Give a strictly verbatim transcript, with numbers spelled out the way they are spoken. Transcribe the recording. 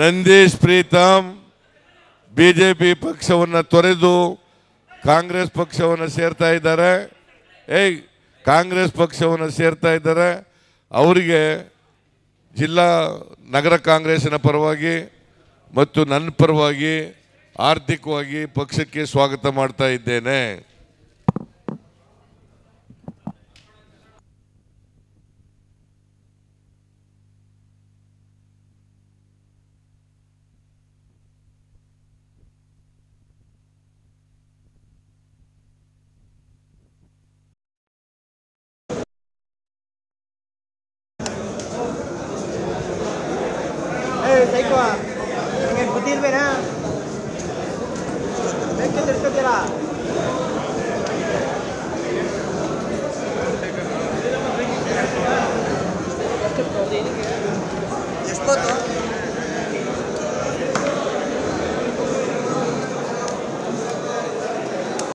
Nandish Preetham BJP ಪಕ್ಷವನ್ನು ತೊರೆದು ಕಾಂಗ್ರೆಸ್ ಪಕ್ಷವನ್ನು ಸೇರ್ತಾ ಇದ್ದಾರೆ. ಏಯ್ ಕಾಂಗ್ರೆಸ್ ಪಕ್ಷವನ್ನು ಸೇರ್ತಾ ಇದ್ದಾರೆ. ಅವರಿಗೆ ಜಿಲ್ಲಾ ನಗರ ಕಾಂಗ್ರೆಸ್ಸಿನ ಪರವಾಗಿ ಮತ್ತು ನನ್ನ ಪರವಾಗಿ ಆರ್ಥಿಕವಾಗಿ ಪಕ್ಷಕ್ಕೆ ಸ್ವಾಗತ ಮಾಡ್ತಾ ಇದ್ದೇನೆ. Yes, but